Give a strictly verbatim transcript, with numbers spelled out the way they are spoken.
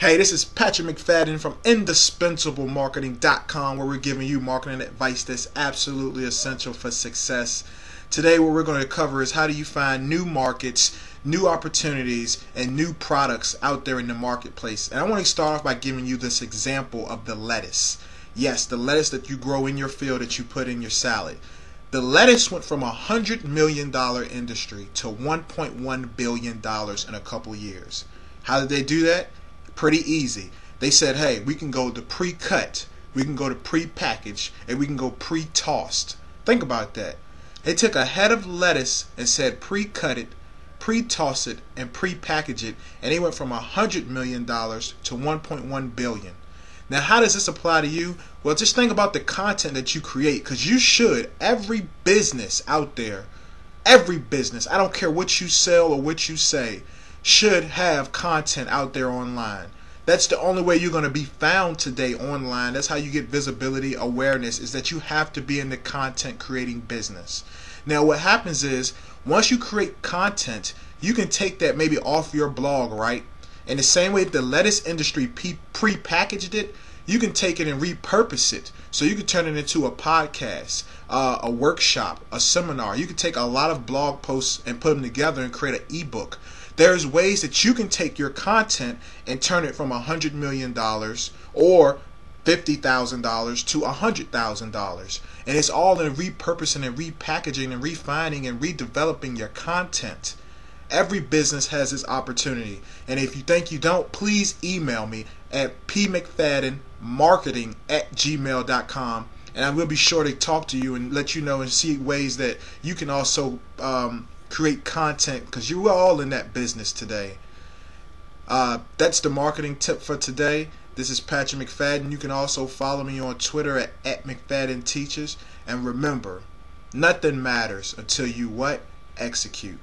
Hey, this is Patrick McFadden from Indispensable Marketing dot com, where we're giving you marketing advice that's absolutely essential for success. Today, what we're going to cover is how do you find new markets, new opportunities, and new products out there in the marketplace. And I want to start off by giving you this example of the lettuce. Yes, the lettuce that you grow in your field that you put in your salad. The lettuce went from a one hundred million dollar industry to one point one billion dollars in a couple years. How did they do that? Pretty easy. They said, hey, we can go to pre-cut, we can go to pre-packaged, and we can go pre-tossed. Think about that. They took a head of lettuce and said pre-cut it, pre-toss it, and pre-package it, and they went from one hundred million dollars to one point one billion dollars. Now, how does this apply to you? Well, just think about the content that you create, because you should, every business out there, every business, I don't care what you sell or what you say, should have content out there online. That's the only way you're going to be found today online. That's how you get visibility, awareness, is that you have to be in the content creating business. Now what happens is, once you create content, you can take that maybe off your blog, right? In the same way the lettuce industry pre-packaged it, you can take it and repurpose it. So you can turn it into a podcast, uh, a workshop, a seminar. You can take a lot of blog posts and put them together and create an ebook. There's ways that you can take your content and turn it from one hundred million dollars or fifty thousand dollars to one hundred thousand dollars. And it's all in repurposing and repackaging and refining and redeveloping your content. Every business has this opportunity. And if you think you don't, please email me at p m c fadden marketing at gmail dot com. And I will be sure to talk to you and let you know and see ways that you can also um, create content, because you are all in that business today. Uh, that's the marketing tip for today. This is Patrick McFadden. You can also follow me on Twitter at, at McFadden Teachers. And remember, nothing matters until you what? Execute.